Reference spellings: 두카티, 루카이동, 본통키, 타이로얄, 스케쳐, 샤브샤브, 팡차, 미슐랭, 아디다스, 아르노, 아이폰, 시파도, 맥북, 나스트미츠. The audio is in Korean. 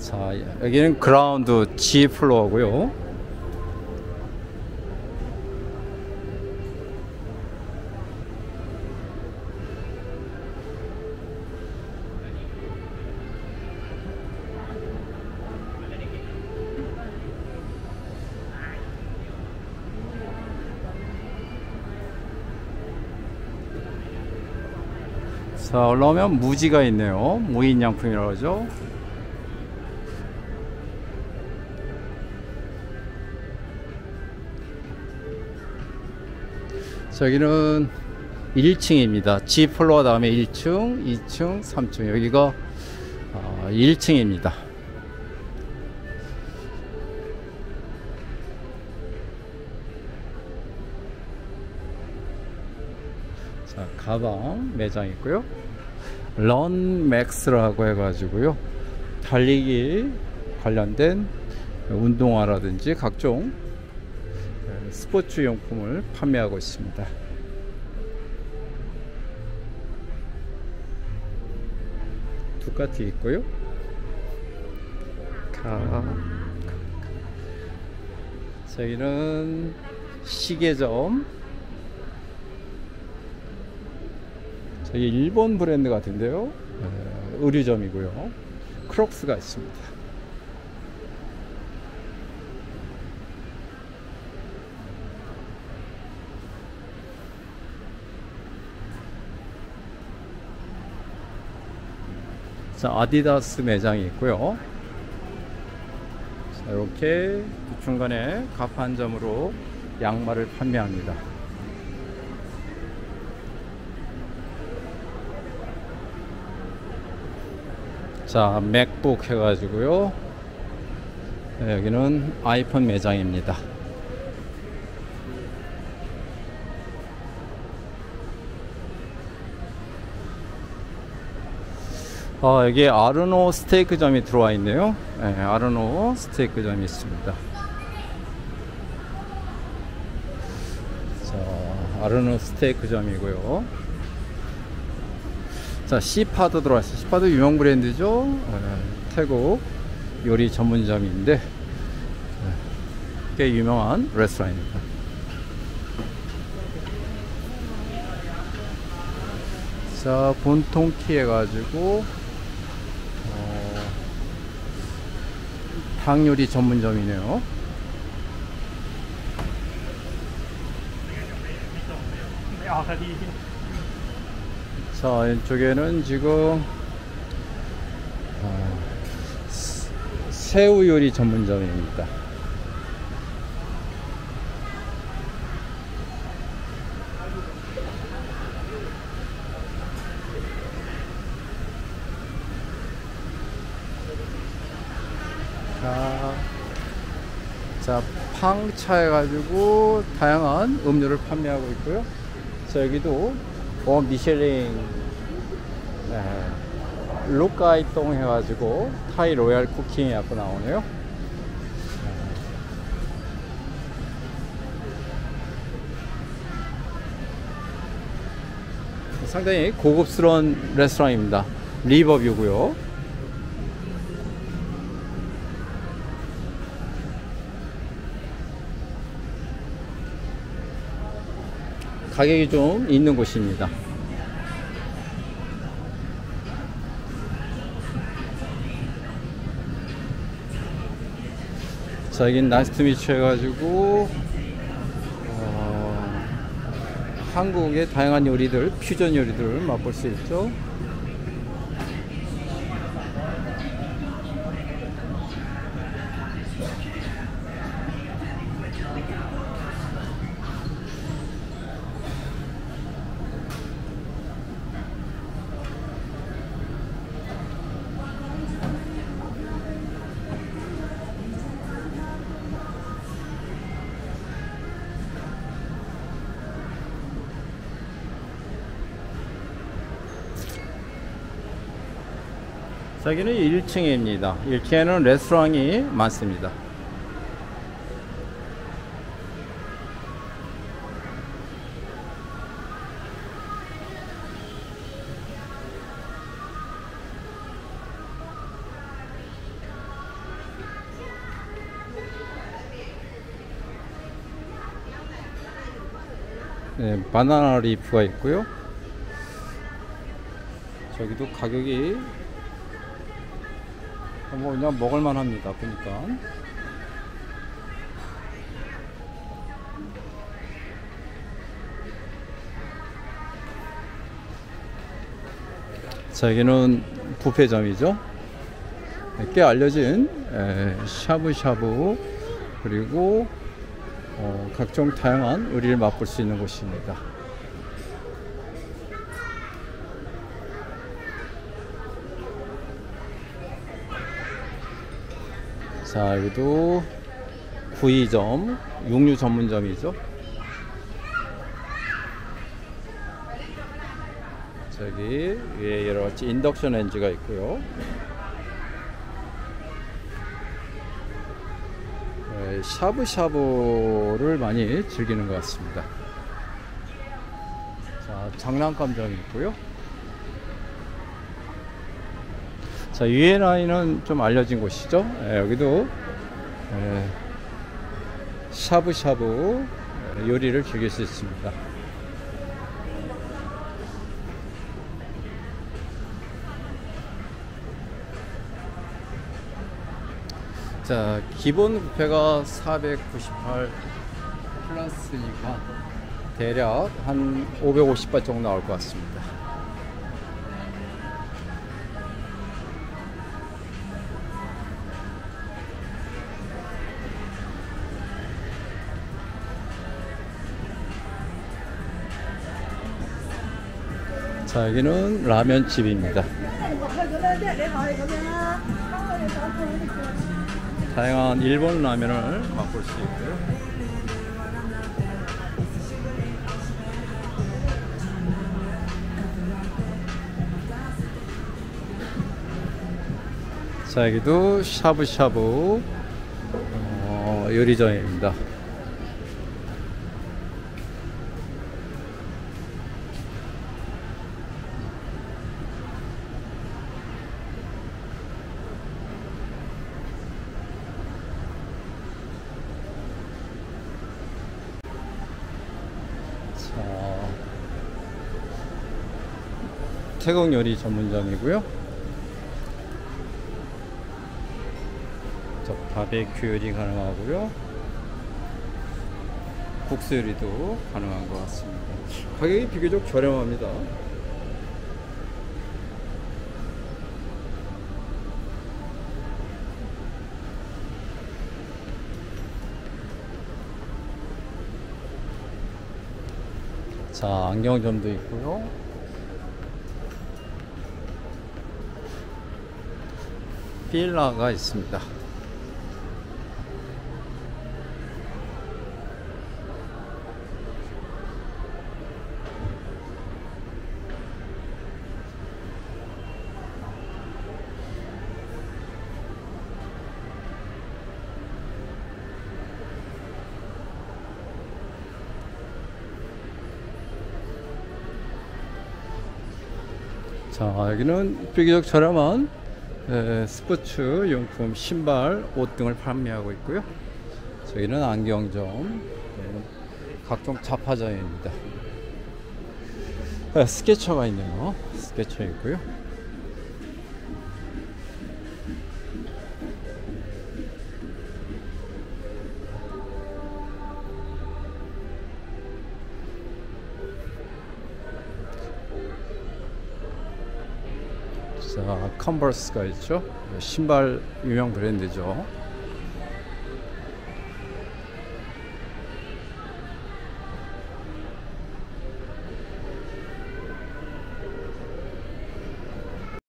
자, 여기는 그라운드 G 플로어고요. 자, 올라오면 무지가 있네요. 무인양품이라고 하죠. 여기는 1층입니다. G 플로어 다음에 1층, 2층, 3층. 여기가 1층입니다. 자, 가방 매장 있고요. 런맥스라고 해가지고요, 달리기 관련된 운동화라든지 각종 스포츠 용품을 판매하고 있습니다. 두카티 있고요. 저기는 시계점. 이게 일본 브랜드 같은데요. 의류점이고요. 크록스가 있습니다. 자, 아디다스 매장이 있고요. 자, 이렇게 중간에 가판점으로 양말을 판매합니다. 자, 맥북 해가지고요. 네, 여기는 아이폰 매장입니다. 아, 여기 아르노 스테이크점이 들어와 있네요. 네, 아르노 스테이크점이 있습니다. 자, 아르노 스테이크점이고요. 자, 시파도 들어왔어요. 시파도 유명 브랜드죠. 태국 요리 전문점인데 꽤 유명한 레스토랑입니다. 자, 본통키 해가지고 닭 요리 전문점이네요. 자, 이쪽에는 지금 새우 요리 전문점입니다. 자, 팡차 해가지고 다양한 음료를 판매하고 있고요. 자, 여기도 미슐랭, 루카이동 해가지고 타이로얄 쿠킹이 갖고 나오네요. 상당히 고급스러운 레스토랑입니다. 리버뷰고요. 가격이 좀 있는 곳입니다. 자, 여긴 나스트미츠 해가지고 한국의 다양한 요리들, 퓨전 요리들을 맛볼 수 있죠. 자, 여기는 1층입니다. 1층에는 레스토랑이 많습니다. 네, 바나나 리프가 있고요. 저기도 가격이 뭐 그냥 먹을만 합니다. 보니까 자, 여기는 부페점이죠. 꽤 알려진 샤브샤브 그리고 각종 다양한 의리를 맛볼 수 있는 곳입니다. 자, 여기도 구이점, 육류 전문점이죠. 저기 위에 여러가지 인덕션 렌지가 있고요. 네, 샤브샤브를 많이 즐기는 것 같습니다. 자, 장난감점이 있고요. 자, UNI는 좀 알려진 곳이죠. 예, 여기도 샤브샤브 요리를 즐길 수 있습니다. 자, 기본 구페가 498 플러스니까 대략 한 550바 정도 나올 것 같습니다. 자, 여기는 라면집입니다. 다양한 일본 라면을 맛볼 수 있고요. 자, 여기도 샤브샤브 요리점입니다. 태국 요리 전문점이고요. 저 바베큐 요리 가능하고요. 국수 요리도 가능한 것 같습니다. 가격이 비교적 저렴합니다. 자, 안경점도 있고요. 빌라가 있습니다. 자, 여기는 비교적 저렴한 스포츠 용품, 신발, 옷 등을 판매하고 있고요. 저희는 안경점, 각종 잡화점입니다. 스케쳐가 있네요. 스케쳐 있고요. 컨버스가 있죠. 신발 유명 브랜드죠.